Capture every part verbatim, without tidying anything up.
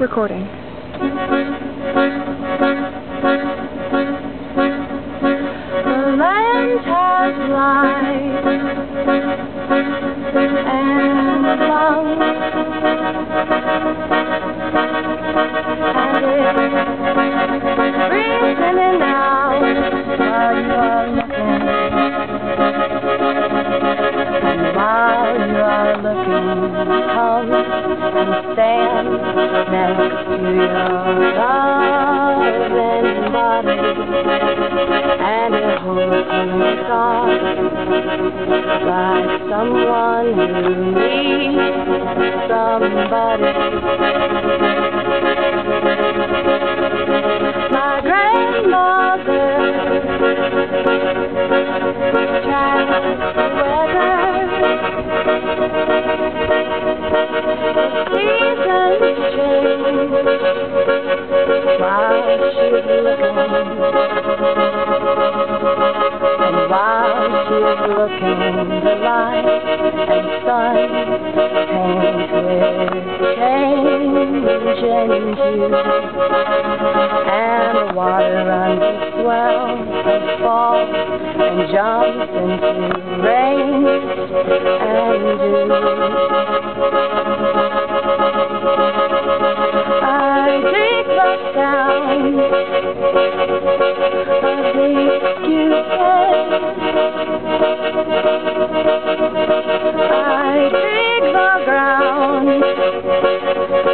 recording. The land has light and love, and it's breathes in and out while you are looking, and while you are looking, come and stand next to your loving body, and it holds you soft like someone who needs somebody. My grandmother tried to looking, the light and sun paint with change in you, and the water runs and swells and falls and jumps into rain and dew. I dig the sound of the cupid.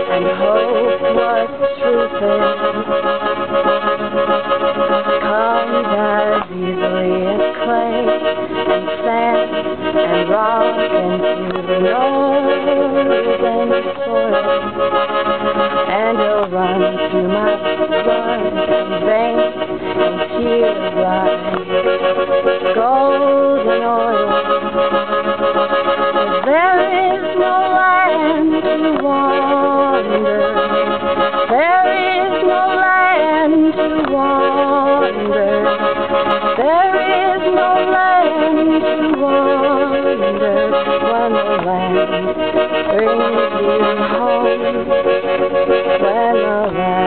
And you'll run through my blood and veins and tears like golden oil. There is no land to wander. There is no land to wander. There is no land to wander when the land brings you home. When the land